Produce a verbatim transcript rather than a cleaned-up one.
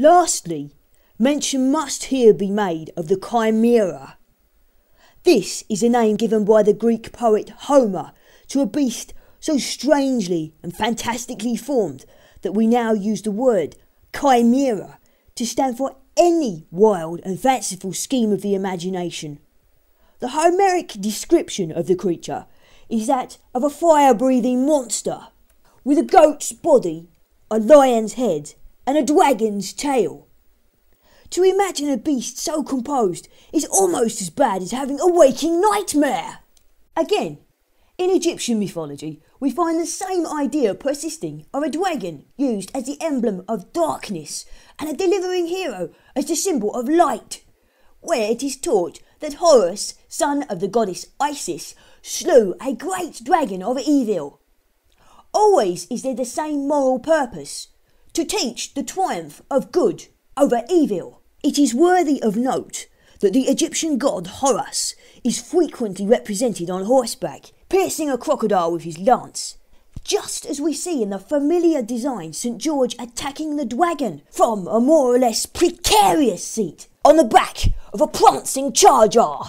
Lastly, mention must here be made of the Chimaera. This is a name given by the Greek poet Homer to a beast so strangely and fantastically formed that we now use the word Chimaera to stand for any wild and fanciful scheme of the imagination. The Homeric description of the creature is that of a fire-breathing monster with a goat's body, a lion's head and a dragon's tail. To imagine a beast so composed is almost as bad as having a waking nightmare. Again, in Egyptian mythology, we find the same idea persisting of a dragon used as the emblem of darkness and a delivering hero as the symbol of light, where it is taught that Horus, son of the goddess Isis, slew a great dragon of evil. Always is there the same moral purpose, to teach the triumph of good over evil. It is worthy of note that the Egyptian god Horus is frequently represented on horseback, piercing a crocodile with his lance, just as we see in the familiar design Saint George attacking the dragon from a more or less precarious seat on the back of a prancing charger.